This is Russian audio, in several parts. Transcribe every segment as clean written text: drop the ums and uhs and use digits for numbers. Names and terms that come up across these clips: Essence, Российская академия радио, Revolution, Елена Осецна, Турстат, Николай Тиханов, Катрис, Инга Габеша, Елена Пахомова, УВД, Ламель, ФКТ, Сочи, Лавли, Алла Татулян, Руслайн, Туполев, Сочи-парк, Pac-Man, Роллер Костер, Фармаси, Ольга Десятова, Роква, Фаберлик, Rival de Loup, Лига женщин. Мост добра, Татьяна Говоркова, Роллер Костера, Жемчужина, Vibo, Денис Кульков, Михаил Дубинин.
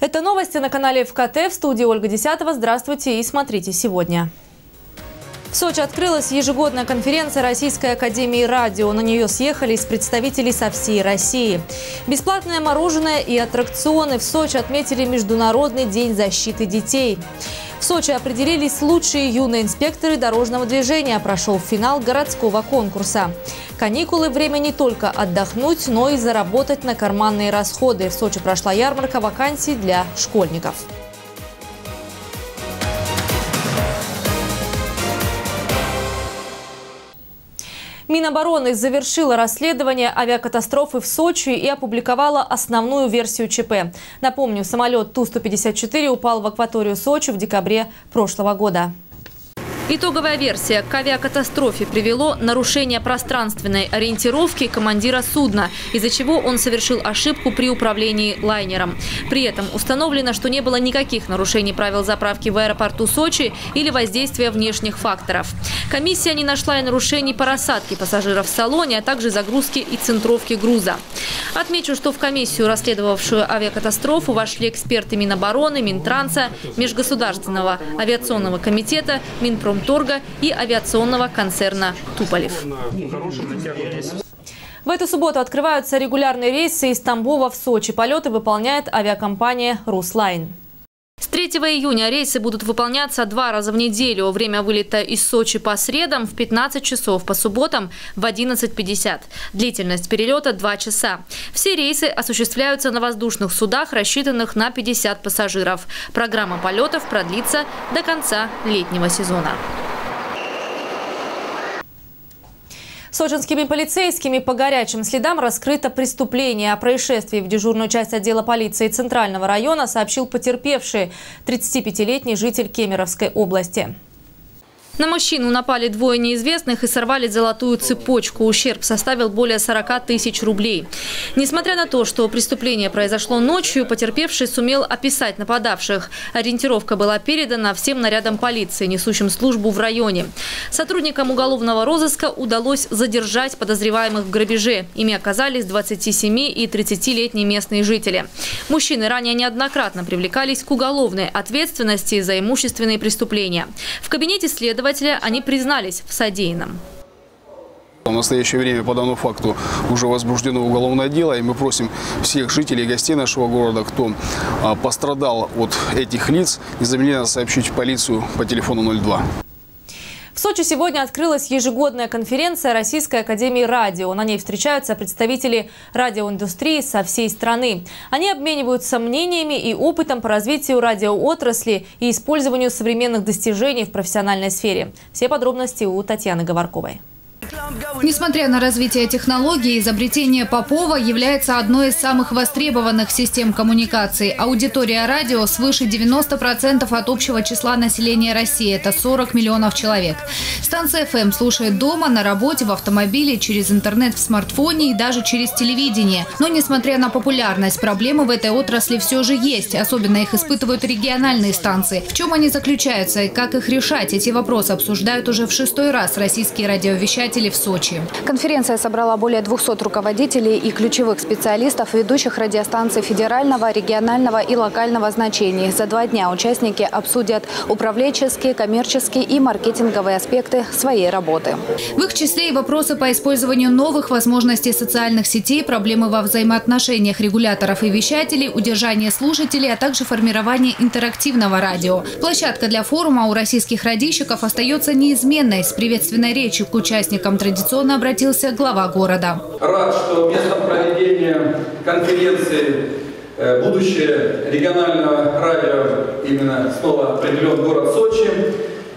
Это новости на канале ФКТ. В студии Ольга Десятова. Здравствуйте и смотрите сегодня. В Сочи открылась ежегодная конференция Российской академии радио. На нее съехались представители со всей России. Бесплатное мороженое и аттракционы. В Сочи отметили Международный день защиты детей. В Сочи определились лучшие юные инспекторы дорожного движения. Прошел финал городского конкурса. Каникулы – время не только отдохнуть, но и заработать на карманные расходы. В Сочи прошла ярмарка вакансий для школьников. Минобороны завершила расследование авиакатастрофы в Сочи и опубликовала основную версию ЧП. Напомню, самолет Ту-154 упал в акваторию Сочи в декабре прошлого года. Итоговая версия. К авиакатастрофе привело нарушение пространственной ориентировки командира судна, из-за чего он совершил ошибку при управлении лайнером. При этом установлено, что не было никаких нарушений правил заправки в аэропорту Сочи или воздействия внешних факторов. Комиссия не нашла и нарушений по рассадке пассажиров в салоне, а также загрузки и центровки груза. Отмечу, что в комиссию, расследовавшую авиакатастрофу, вошли эксперты Минобороны, Минтранса, Межгосударственного авиационного комитета, Минпромторга и авиационного концерна «Туполев». В эту субботу открываются регулярные рейсы из Тамбова в Сочи. Полеты выполняет авиакомпания «Руслайн». С 3 июня рейсы будут выполняться 2 раза в неделю. Время вылета из Сочи по средам в 15 часов, по субботам в 11:50. Длительность перелета – 2 часа. Все рейсы осуществляются на воздушных судах, рассчитанных на 50 пассажиров. Программа полетов продлится до конца летнего сезона. Сочинскими полицейскими по горячим следам раскрыто преступление. О происшествии в дежурную часть отдела полиции Центрального района сообщил потерпевший, 35-летний житель Кемеровской области. На мужчину напали 2 неизвестных и сорвали золотую цепочку. Ущерб составил более 40 000 рублей. Несмотря на то, что преступление произошло ночью, потерпевший сумел описать нападавших. Ориентировка была передана всем нарядам полиции, несущим службу в районе. Сотрудникам уголовного розыска удалось задержать подозреваемых в грабеже. Ими оказались 27- и 30-летние местные жители. Мужчины ранее неоднократно привлекались к уголовной ответственности за имущественные преступления. В кабинете следователя они признались в содеянном. В настоящее время по данному факту уже возбуждено уголовное дело, и мы просим всех жителей и гостей нашего города, кто пострадал от этих лиц, незамедлительно сообщить в полицию по телефону 02. В Сочи сегодня открылась ежегодная конференция Российской академии радио. На ней встречаются представители радиоиндустрии со всей страны. Они обмениваются мнениями и опытом по развитию радиоотрасли и использованию современных достижений в профессиональной сфере. Все подробности у Татьяны Говорковой. Несмотря на развитие технологий, изобретение Попова является одной из самых востребованных систем коммуникации. Аудитория радио свыше 90% от общего числа населения России – это 40 миллионов человек. Станция ФМ слушает дома, на работе, в автомобиле, через интернет, в смартфоне и даже через телевидение. Но, несмотря на популярность, проблемы в этой отрасли все же есть. Особенно их испытывают региональные станции. В чем они заключаются и как их решать? Эти вопросы обсуждают уже в 6-й раз российские радиовещатели в Сочи. Конференция собрала более 200 руководителей и ключевых специалистов ведущих радиостанций федерального, регионального и локального значения. За 2 дня участники обсудят управленческие, коммерческие и маркетинговые аспекты своей работы. В их числе и вопросы по использованию новых возможностей социальных сетей, проблемы во взаимоотношениях регуляторов и вещателей, удержание слушателей, а также формирование интерактивного радио. Площадка для форума у российских радищиков остается неизменной. С приветственной речью к участникам традиционно обратился глава города. Рад, что местом проведения конференции будущее регионального радио именно снова определен город Сочи.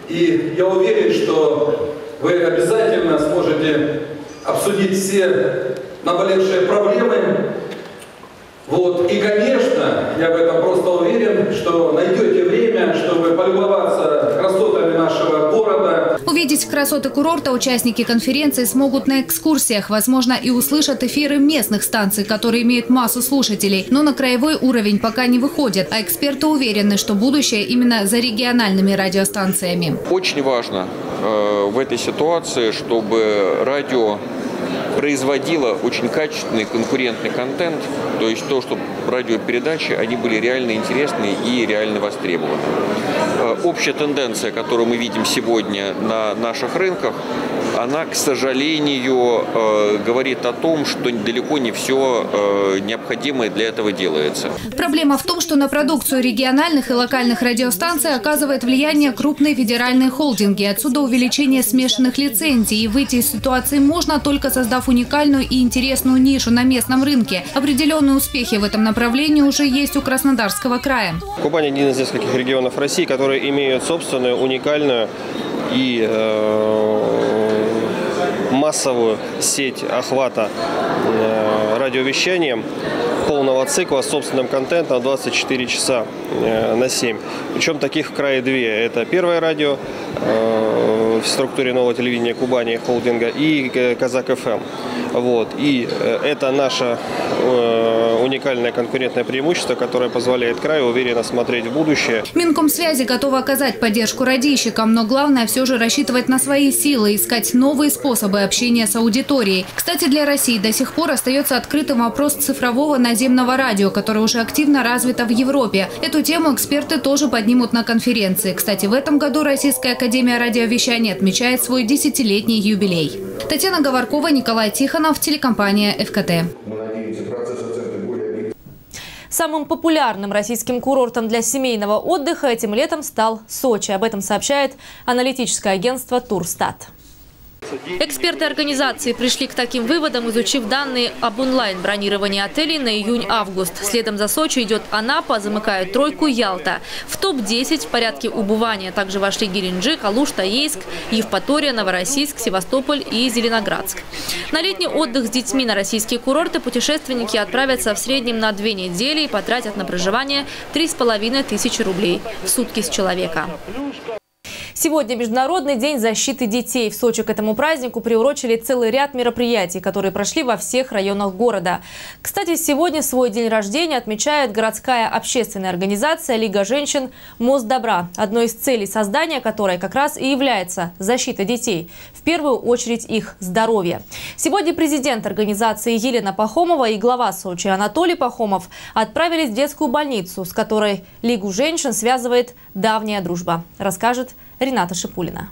И я уверен, что вы обязательно сможете обсудить все наболевшие проблемы. Вот. И, конечно, я в этом просто уверен, что найдете время, чтобы полюбоваться красотами нашего города. Увидеть красоты курорта участники конференции смогут на экскурсиях. Возможно, и услышат эфиры местных станций, которые имеют массу слушателей. Но на краевой уровень пока не выходят. А эксперты уверены, что будущее именно за региональными радиостанциями. Очень важно в этой ситуации, чтобы радио производила очень качественный конкурентный контент, то есть то, что радиопередачи, они были реально интересные и реально востребованы. Общая тенденция, которую мы видим сегодня на наших рынках, она, к сожалению, говорит о том, что далеко не все необходимое для этого делается. Проблема в том, что на продукцию региональных и локальных радиостанций оказывает влияние крупные федеральные холдинги. Отсюда увеличение смешанных лицензий. И выйти из ситуации можно, только создав уникальную и интересную нишу на местном рынке. Определенные успехи в этом направлении уже есть у Краснодарского края. Кубань – один из нескольких регионов России, которые имеют собственную, уникальную и массовую сеть охвата радиовещанием полного цикла с собственным контентом 24 часа на 7. Причем таких в крае две. Это Первое радио в структуре нового телевидения Кубани холдинга и Казак-ФМ. Вот. И это наше уникальное конкурентное преимущество, которое позволяет краю уверенно смотреть в будущее. Минкомсвязи готова оказать поддержку радищикам, но главное все же рассчитывать на свои силы, искать новые способы общения с аудиторией. Кстати, для России до сих пор остается открытым вопрос цифрового наземного радио, которое уже активно развито в Европе. Эту тему эксперты тоже поднимут на конференции. Кстати, в этом году Российская академия радиовещания отмечает свой 10-летний юбилей. Татьяна Говоркова, Николай Тиханов, телекомпания «ФКТ». Самым популярным российским курортом для семейного отдыха этим летом стал Сочи. Об этом сообщает аналитическое агентство «Турстат». Эксперты организации пришли к таким выводам, изучив данные об онлайн-бронировании отелей на июнь-август. Следом за Сочи идет Анапа, замыкает тройку Ялта. В топ-10 в порядке убывания также вошли Геленджик, Алуш, Таейск, Евпатория, Новороссийск, Севастополь и Зеленоградск. На летний отдых с детьми на российские курорты путешественники отправятся в среднем на 2 недели и потратят на проживание 3500 рублей в сутки с человека. Сегодня Международный день защиты детей. В Сочи к этому празднику приурочили целый ряд мероприятий, которые прошли во всех районах города. Кстати, сегодня свой день рождения отмечает городская общественная организация «Лига женщин. Мост добра», одной из целей создания которой как раз и является защита детей. В первую очередь их здоровье. Сегодня президент организации Елена Пахомова и глава Сочи Анатолий Пахомов отправились в детскую больницу, с которой Лигу женщин связывает давняя дружба, расскажет Рината Шипулина.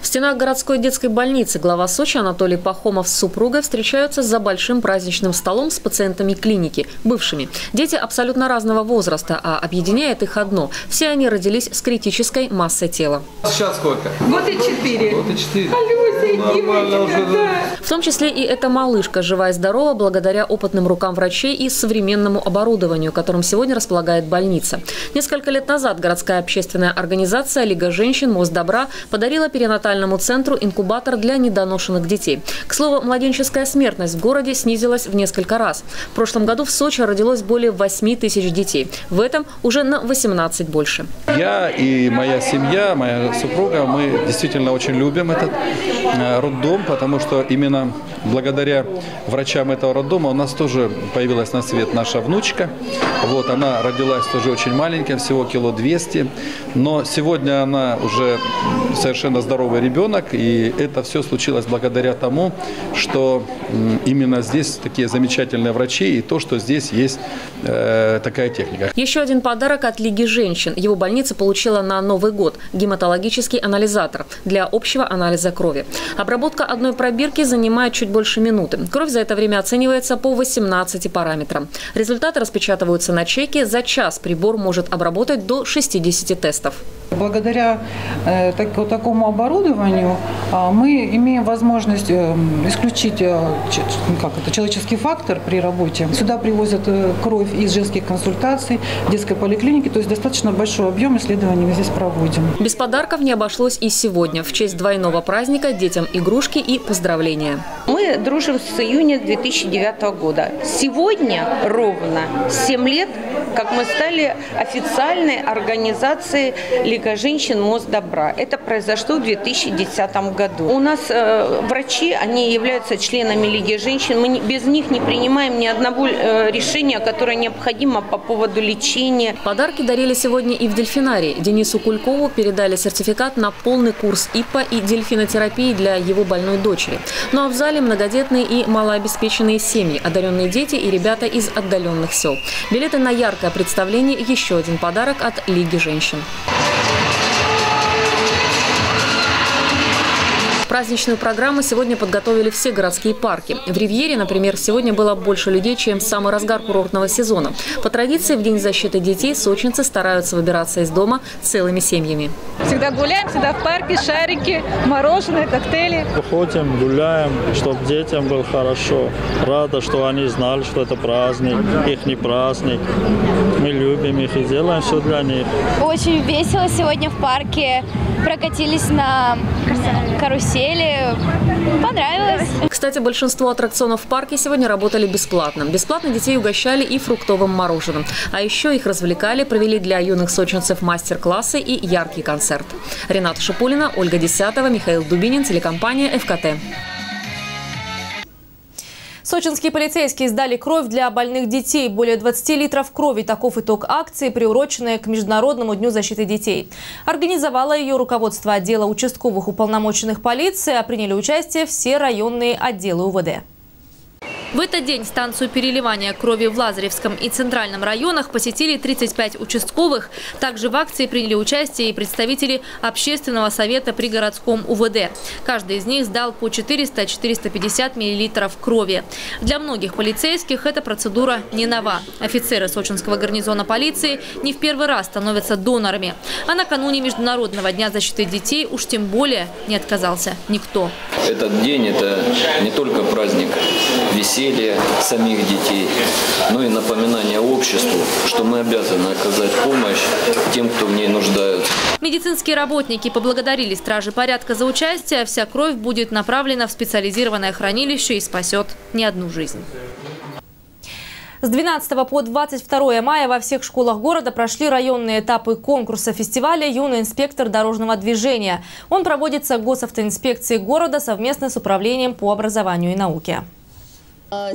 В стенах городской детской больницы глава Сочи Анатолий Пахомов с супругой встречаются за большим праздничным столом с пациентами клиники, бывшими. Дети абсолютно разного возраста, а объединяет их одно. Все они родились с критической массой тела. Сейчас сколько? Год и 4. Год и 4. В том числе и эта малышка жива и здорова благодаря опытным рукам врачей и современному оборудованию, которым сегодня располагает больница. Несколько лет назад городская общественная организация «Лига женщин. Мост добра» подарила перинатальному центру инкубатор для недоношенных детей. К слову, младенческая смертность в городе снизилась в несколько раз. В прошлом году в Сочи родилось более 8000 детей. В этом уже на 18 больше. Я и моя семья, моя супруга, мы действительно очень любим этот роддом, потому что именно благодаря врачам этого роддома у нас тоже появилась на свет наша внучка. Вот, она родилась тоже очень маленькая, всего 200 килограммов, но сегодня она уже совершенно здоровый ребенок, и это все случилось благодаря тому, что именно здесь такие замечательные врачи и то, что здесь есть такая техника. Еще один подарок от Лиги женщин. Его больница получила на Новый год — гематологический анализатор для общего анализа крови. Обработка одной пробирки занимает чуть больше минуты. Кровь за это время оценивается по 18 параметрам. Результаты распечатываются на чеке. За час прибор может обработать до 60 тестов. Благодаря такому оборудованию мы имеем возможность исключить человеческий фактор при работе. Сюда привозят кровь из женских консультаций, детской поликлиники, то есть достаточно большой объем исследований мы здесь проводим. Без подарков не обошлось и сегодня. В честь двойного праздника детям игрушки и поздравления. Мы дружим с июня 2009 года. Сегодня ровно 7 лет, как мы стали официальной организацией «Лига женщин. Мост добра». Это произошло в 2010 году. У нас врачи, они являются членами Лиги женщин. Мы без них не принимаем ни одного решения, которое необходимо по поводу лечения. Подарки дарили сегодня и в дельфинарии. Денису Кулькову передали сертификат на полный курс ИПА и дельфинотерапии для его больной дочери. Ну а в зале многодетные и малообеспеченные семьи, одаренные дети и ребята из отдаленных сел. Билеты на яркое представление – еще один подарок от Лиги женщин. Праздничную программу сегодня подготовили все городские парки. В Ривьере, например, сегодня было больше людей, чем в самый разгар курортного сезона. По традиции, в День защиты детей сочинцы стараются выбираться из дома целыми семьями. Всегда гуляем, всегда в парке, шарики, мороженое, коктейли. Ходим, гуляем, чтобы детям было хорошо. Рада, что они знали, что это праздник, их не праздник. Мы любим их и делаем все для них. Очень весело сегодня в парке. Прокатились на карусель. Понравилось. Кстати, большинство аттракционов в парке сегодня работали бесплатно. Бесплатно детей угощали и фруктовым мороженым. А еще их развлекали, провели для юных сочинцев мастер-классы и яркий концерт. Рината Шипулина, Ольга Десятова, Михаил Дубинин, телекомпания «ФКТ». Сочинские полицейские сдали кровь для больных детей. Более 20 литров крови – таков итог акции, приуроченной к Международному дню защиты детей. Организовало ее руководство отдела участковых уполномоченных полиции, а приняли участие все районные отделы УВД. В этот день станцию переливания крови в Лазаревском и Центральном районах посетили 35 участковых. Также в акции приняли участие и представители общественного совета при городском УВД. Каждый из них сдал по 400-450 мл крови. Для многих полицейских эта процедура не нова. Офицеры Сочинского гарнизона полиции не в первый раз становятся донорами. А накануне Международного дня защиты детей уж тем более не отказался никто. Этот день – это не только праздник веселья, самих детей, но и напоминание обществу, что мы обязаны оказать помощь тем, кто в ней нуждается. Медицинские работники поблагодарили стражи порядка за участие. Вся кровь будет направлена в специализированное хранилище и спасет не одну жизнь. С 12 по 22 мая во всех школах города прошли районные этапы конкурса фестиваля «Юный инспектор дорожного движения». Он проводится госавтоинспекцией города совместно с Управлением по образованию и науке.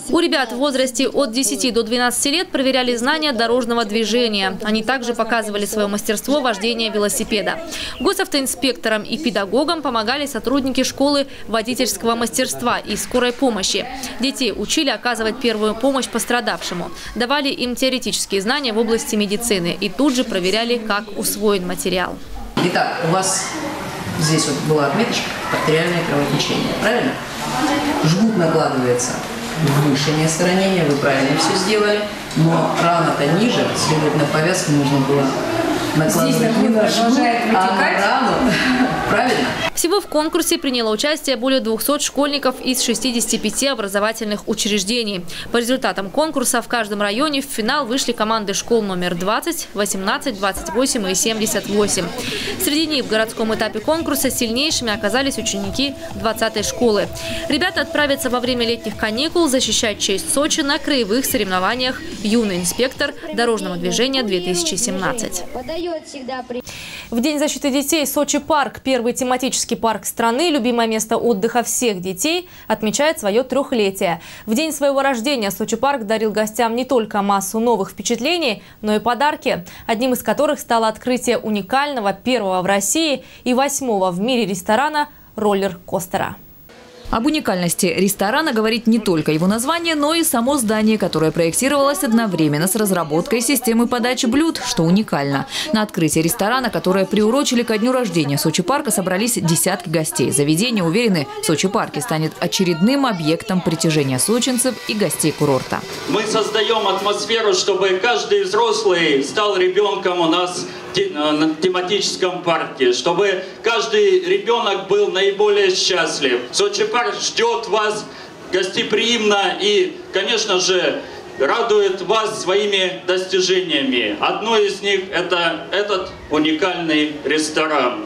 У ребят в возрасте от 10 до 12 лет проверяли знания дорожного движения. Они также показывали свое мастерство вождения велосипеда. Госавтоинспекторам и педагогам помогали сотрудники школы водительского мастерства и скорой помощи. Детей учили оказывать первую помощь пострадавшему. Давали им теоретические знания в области медицины и тут же проверяли, как усвоен материал. Итак, у вас здесь вот была отметочка «Артериальное кровотечение». Правильно? Жгут накладывается в выше место ранения, вы правильно все сделали, но рана-то ниже, следовательно, повязку нужно было накладывать на жгут, а на рану, правильно? Всего в конкурсе приняло участие более 200 школьников из 65 образовательных учреждений. По результатам конкурса в каждом районе в финал вышли команды школ номер 20, 18, 28 и 78. Среди них в городском этапе конкурса сильнейшими оказались ученики 20-й школы. Ребята отправятся во время летних каникул защищать честь Сочи на краевых соревнованиях «Юный инспектор дорожного движения 2017». В День защиты детей Сочи-парк, первый тематический парк страны, любимое место отдыха всех детей, отмечает свое 3-летие. В день своего рождения Сочи-парк дарил гостям не только массу новых впечатлений, но и подарки, одним из которых стало открытие уникального, первого в России и 8-го в мире ресторана «Роллер Костера». Об уникальности ресторана говорит не только его название, но и само здание, которое проектировалось одновременно с разработкой системы подачи блюд, что уникально. На открытие ресторана, которое приурочили ко дню рождения Сочи-парка, собрались десятки гостей. Заведение, уверены, Сочи-парке станет очередным объектом притяжения сочинцев и гостей курорта. Мы создаем атмосферу, чтобы каждый взрослый стал ребенком у нас на тематическом парке, чтобы каждый ребенок был наиболее счастлив. Сочи-парк ждет вас гостеприимно и, конечно же, радует вас своими достижениями. Одно из них – это этот уникальный ресторан.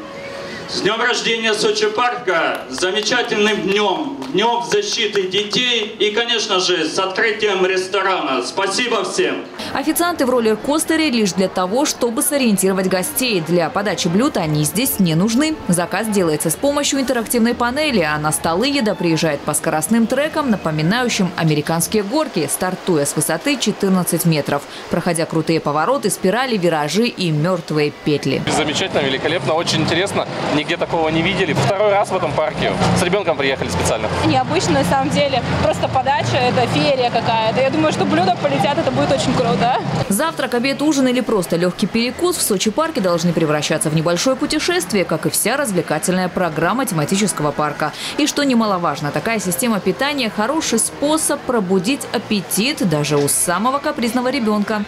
С днем рождения Сочи-парка, с замечательным днем, днем защиты детей и, конечно же, с открытием ресторана. Спасибо всем! Официанты в Роллер Костере лишь для того, чтобы сориентировать гостей. Для подачи блюд они здесь не нужны. Заказ делается с помощью интерактивной панели, а на столы еда приезжает по скоростным трекам, напоминающим американские горки, стартуя с высоты 14 метров, проходя крутые повороты, спирали, виражи и мертвые петли. Замечательно, великолепно, очень интересно. Нигде такого не видели. Второй раз в этом парке. С ребенком приехали специально. Необычно, на самом деле. Просто подача – это феерия какая-то. Я думаю, что блюда полетят, это будет очень круто. Завтрак, обед, ужин или просто легкий перекус в Сочи-парке должны превращаться в небольшое путешествие, как и вся развлекательная программа тематического парка. И что немаловажно, такая система питания – хороший способ пробудить аппетит даже у самого капризного ребенка.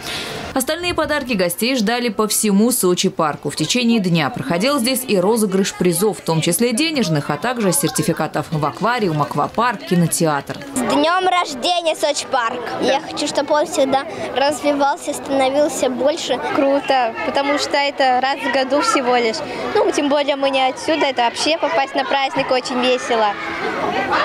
Остальные подарки гостей ждали по всему Сочи-парку. В течение дня проходил здесь и розыгрыш призов, в том числе денежных, а также сертификатов в аквариум, аквапарк, кинотеатр. С днем рождения, Сочи-парк! Я хочу, чтобы он всегда развивался, становился больше. Круто, потому что это раз в году всего лишь. Ну, тем более мы не отсюда, это вообще попасть на праздник очень весело.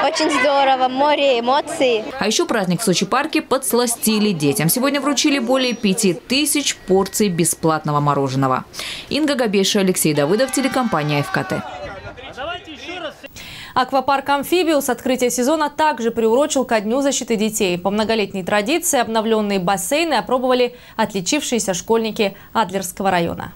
Очень здорово, море эмоций. А еще праздник в Сочи-парке подсластили детям. Сегодня вручили более 5000 порций бесплатного мороженого. Инга Габеша, Алексей Давыдов, телекомпания «ФКТ». Аквапарк «Амфибиус» открытие сезона также приурочил ко Дню защиты детей. По многолетней традиции обновленные бассейны опробовали отличившиеся школьники Адлерского района.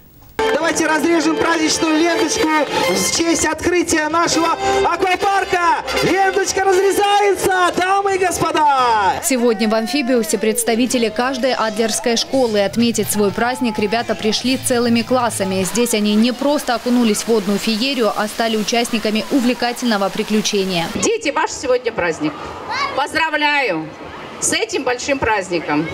Давайте разрежем праздничную ленточку в честь открытия нашего аквапарка. Ленточка разрезается, дамы и господа. Сегодня в «Амфибиусе» представители каждой адлерской школы. Отметить свой праздник ребята пришли целыми классами. Здесь они не просто окунулись в водную феерию, а стали участниками увлекательного приключения. Дети, ваш сегодня праздник. Поздравляю с этим большим праздником.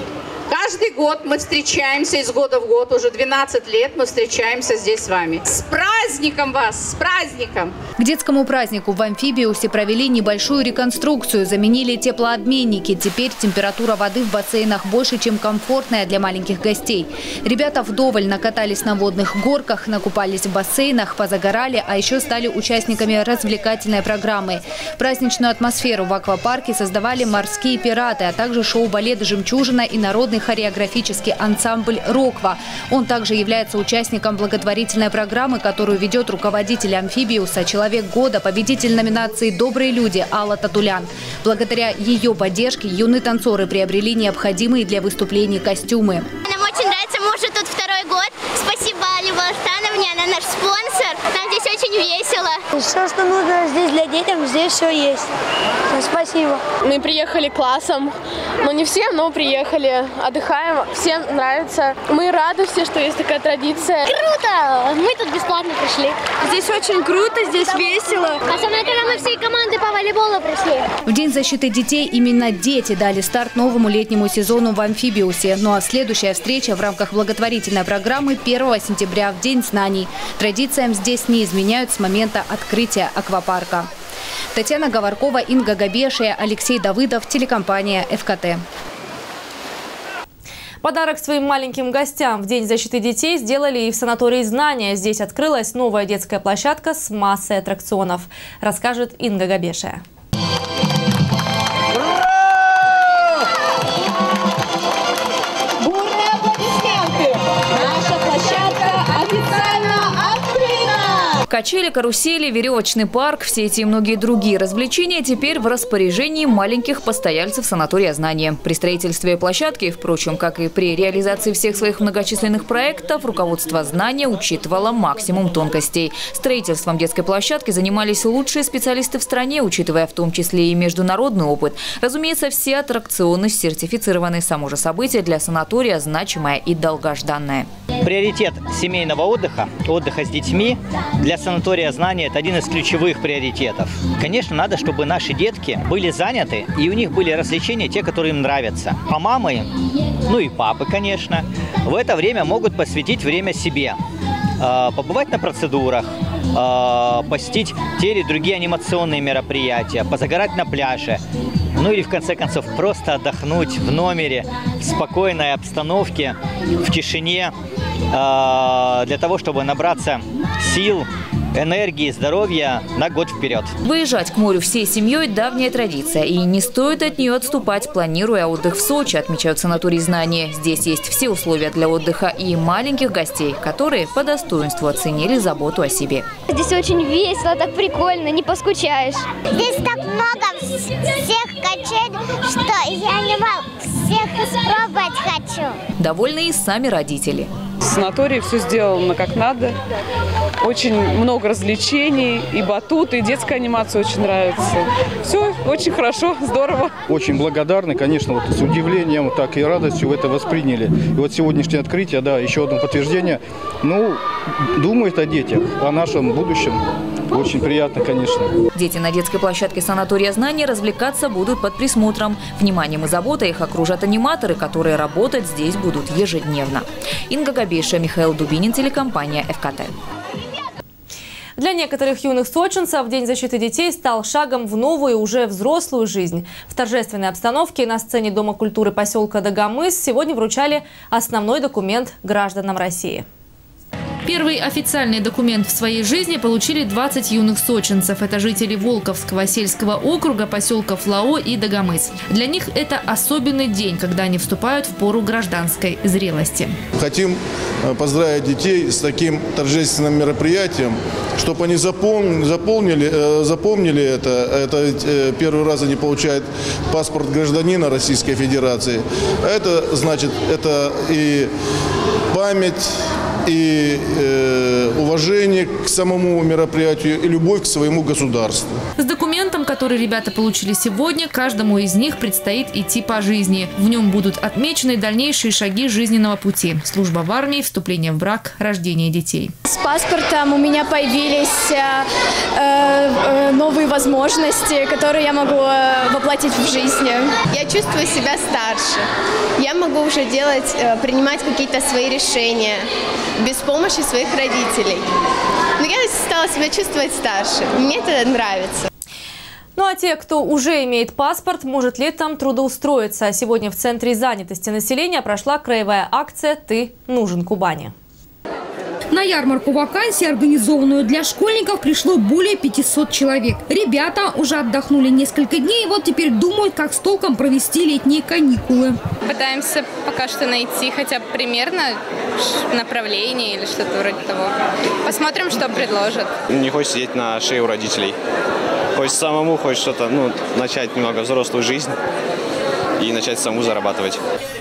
Каждый год мы встречаемся, из года в год, уже 12 лет мы встречаемся здесь с вами. С праздником вас, с праздником! К детскому празднику в «Амфибиусе» провели небольшую реконструкцию, заменили теплообменники. Теперь температура воды в бассейнах больше, чем комфортная для маленьких гостей. Ребята вдоволь накатались на водных горках, накупались в бассейнах, позагорали, а еще стали участниками развлекательной программы. Праздничную атмосферу в аквапарке создавали морские пираты, а также шоу-балет «Жемчужина» и народный хореографический ансамбль «Роква». Он также является участником благотворительной программы, которую ведет руководитель «Амфибиуса», человек года, победитель номинации «Добрые люди» Алла Татулян. Благодаря ее поддержке юные танцоры приобрели необходимые для выступлений костюмы. Нам очень нравится, мы уже тут второй год. Спасибо Алле Волостановне, она наш спонсор. Нам здесь очень весело. Все, что нужно здесь для детям, здесь все есть. Спасибо. Мы приехали классом. Ну, не все, но приехали. Отдыхаем. Всем нравится. Мы рады все, что есть такая традиция. Круто! Мы тут бесплатно пришли. Здесь очень круто, здесь весело. Особенно, когда мы всей командой по волейболу пришли. В День защиты детей именно дети дали старт новому летнему сезону в «Амфибиусе». Ну а следующая встреча в рамках благотворительной программы 1 сентября в День знаний. Традициям здесь не изменяют с момента открытия аквапарка. Татьяна Говоркова, Инга Габеша, Алексей Давыдов, телекомпания «ФКТ». Подарок своим маленьким гостям в День защиты детей сделали и в санатории «Знания». Здесь открылась новая детская площадка с массой аттракционов, расскажет Инга Габеша. Качели, карусели, веревочный парк, все эти и многие другие развлечения теперь в распоряжении маленьких постояльцев санатория «Знания». При строительстве площадки, впрочем, как и при реализации всех своих многочисленных проектов, руководство «Знания» учитывало максимум тонкостей. Строительством детской площадки занимались лучшие специалисты в стране, учитывая в том числе и международный опыт. Разумеется, все аттракционы сертифицированы. Само же событие для санатория значимое и долгожданное. Приоритет семейного отдыха, отдыха с детьми для санатория «Знания» – это один из ключевых приоритетов. Конечно, надо, чтобы наши детки были заняты, и у них были развлечения, те, которые им нравятся. А мамы, ну и папы, конечно, в это время могут посвятить время себе. Побывать на процедурах, посетить те или другие анимационные мероприятия, позагорать на пляже. Ну или, в конце концов, просто отдохнуть в номере, в спокойной обстановке, в тишине, для того, чтобы набраться сил энергии, здоровья на год вперед. Выезжать к морю всей семьей – давняя традиция. И не стоит от нее отступать, планируя отдых в Сочи, отмечают в санатории «Знания». Здесь есть все условия для отдыха и маленьких гостей, которые по достоинству оценили заботу о себе. Здесь очень весело, так прикольно, не поскучаешь. Здесь так много всех качелей, что я не могу всех испробовать хочу. Довольны и сами родители. В санатории все сделано как надо. Очень много развлечений, и батут, и детская анимация очень нравится. Все очень хорошо, здорово. Очень благодарны, конечно, вот с удивлением, так и радостью это восприняли. И вот сегодняшнее открытие, да, еще одно подтверждение. Ну, думают о детях, о нашем будущем. Очень приятно, конечно. Дети на детской площадке санатория «Знания» развлекаться будут под присмотром. Вниманием и заботой их окружат аниматоры, которые работать здесь будут ежедневно. Инга Габеша, Михаил Дубинин, телекомпания «ФКТ». Для некоторых юных сочинцев День защиты детей стал шагом в новую, уже взрослую жизнь. В торжественной обстановке на сцене Дома культуры поселка Дагомыс сегодня вручали основной документ гражданам России. Первый официальный документ в своей жизни получили 20 юных сочинцев. Это жители Волковского сельского округа, поселков Лао и Дагомыс. Для них это особенный день, когда они вступают в пору гражданской зрелости. Хотим поздравить детей с таким торжественным мероприятием, чтобы они запомнили это. Это первый раз они получают паспорт гражданина Российской Федерации. Это значит, это и память, и уважение к самому мероприятию, и любовь к своему государству. С документом, который ребята получили сегодня, каждому из них предстоит идти по жизни. В нем будут отмечены дальнейшие шаги жизненного пути. Служба в армии, вступление в брак, рождение детей. С паспортом у меня появились новые возможности, которые я могу воплотить в жизни. Я чувствую себя старше. Я могу уже делать, принимать какие-то свои решения без помощи своих родителей. Но я стала себя чувствовать старше. Мне это нравится. Ну а те, кто уже имеет паспорт, может летом трудоустроиться. Сегодня в Центре занятости населения прошла краевая акция «Ты нужен Кубани». На ярмарку вакансий, организованную для школьников, пришло более 500 человек. Ребята уже отдохнули несколько дней и вот теперь думают, как с толком провести летние каникулы. Пытаемся пока что найти хотя бы примерно направление или что-то вроде того. Посмотрим, что предложат. Не хочется сидеть на шее у родителей. Хочется самому хоть что-то, начать немного взрослую жизнь и начать саму зарабатывать.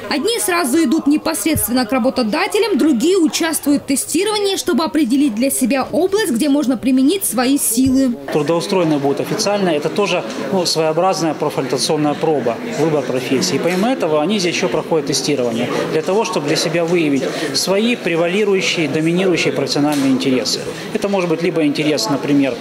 Одни сразу идут непосредственно к работодателям, другие участвуют в тестировании, чтобы определить для себя область, где можно применить свои силы. Трудоустроено будет официально. Это тоже своеобразная профориентационная проба, выбор профессии. И помимо этого они здесь еще проходят тестирование для того, чтобы для себя выявить свои превалирующие, доминирующие профессиональные интересы. Это может быть либо интерес, например,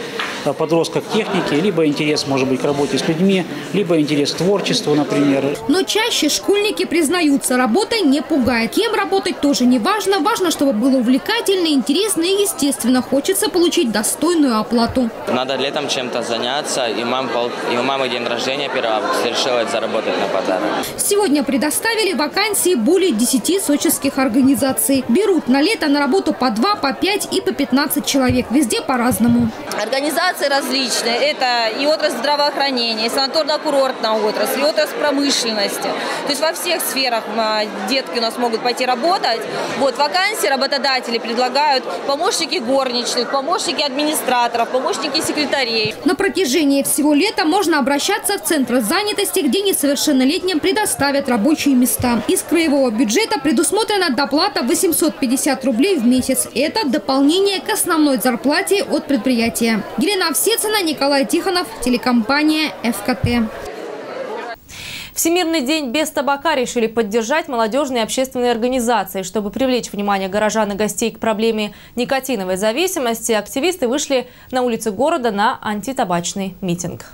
подростка к технике, либо интерес, может быть, к работе с людьми, либо интерес к творчеству, например. Но чаще школьники признаются, работа не пугает. Кем работать тоже не важно. Важно, чтобы было увлекательно, интересно и, естественно, хочется получить достойную оплату. Надо летом чем-то заняться. И у мамы день рождения 1 августа, решила заработать на подарок. Сегодня предоставили вакансии более 10 сочинских организаций. Берут на лето на работу по 2, по 5 и по 15 человек. Везде по-разному. Организации различные. Это и отрасль здравоохранения, и санаторно-курортная отрасль, и отрасль промышленности. То есть во всех сферах детки у нас могут пойти работать. Вот вакансии работодатели предлагают помощники горничных, помощники администраторов, помощники секретарей. На протяжении всего лета можно обращаться в Центр занятости, где несовершеннолетним предоставят рабочие места. Из краевого бюджета предусмотрена доплата 850 рублей в месяц. Это дополнение к основной зарплате от предприятия. Елена Осецна, Николай Тиханов, телекомпания «ФКТ». Всемирный день без табака решили поддержать молодежные общественные организации. Чтобы привлечь внимание горожан и гостей к проблеме никотиновой зависимости, активисты вышли на улицы города на антитабачный митинг.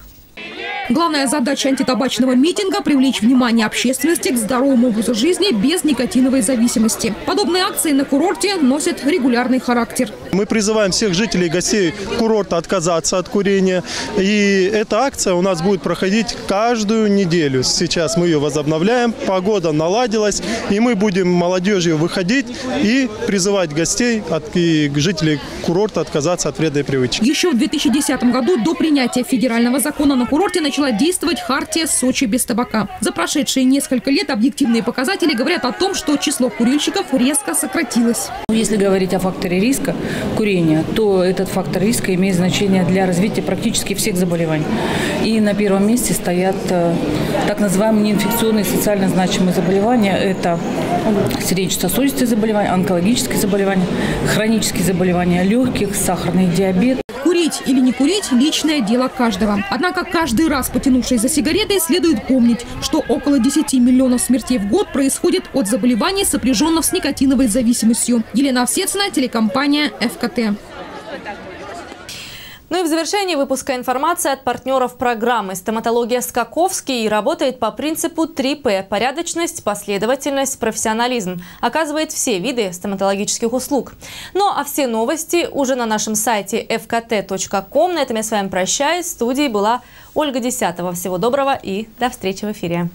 Главная задача антитабачного митинга – привлечь внимание общественности к здоровому образу жизни без никотиновой зависимости. Подобные акции на курорте носят регулярный характер. Мы призываем всех жителей и гостей курорта отказаться от курения. И эта акция у нас будет проходить каждую неделю. Сейчас мы ее возобновляем, погода наладилась, и мы будем молодежью выходить и призывать гостей и жителей курорта отказаться от вредной привычки. Еще в 2010 году до принятия федерального закона на курорте начала действовать хартия «Сочи без табака». За прошедшие несколько лет объективные показатели говорят о том, что число курильщиков резко сократилось. Если говорить о факторе риска курения, то этот фактор риска имеет значение для развития практически всех заболеваний. И на первом месте стоят так называемые неинфекционные социально значимые заболевания. Это сердечно-сосудистые заболевания, онкологические заболевания, хронические заболевания легких, сахарный диабет. Курить или не курить – личное дело каждого. Однако каждый раз, потянувшись за сигаретой, следует помнить, что около 10 миллионов смертей в год происходит от заболеваний, сопряженных с никотиновой зависимостью. Елена Осецна, телекомпания «ФКТ». Ну и в завершении выпуска информация от партнеров программы. Стоматология «Скаковский» работает по принципу 3П – порядочность, последовательность, профессионализм. Оказывает все виды стоматологических услуг. Ну а все новости уже на нашем сайте fkt.com. На этом я с вами прощаюсь. В студии была Ольга Десятова. Всего доброго и до встречи в эфире.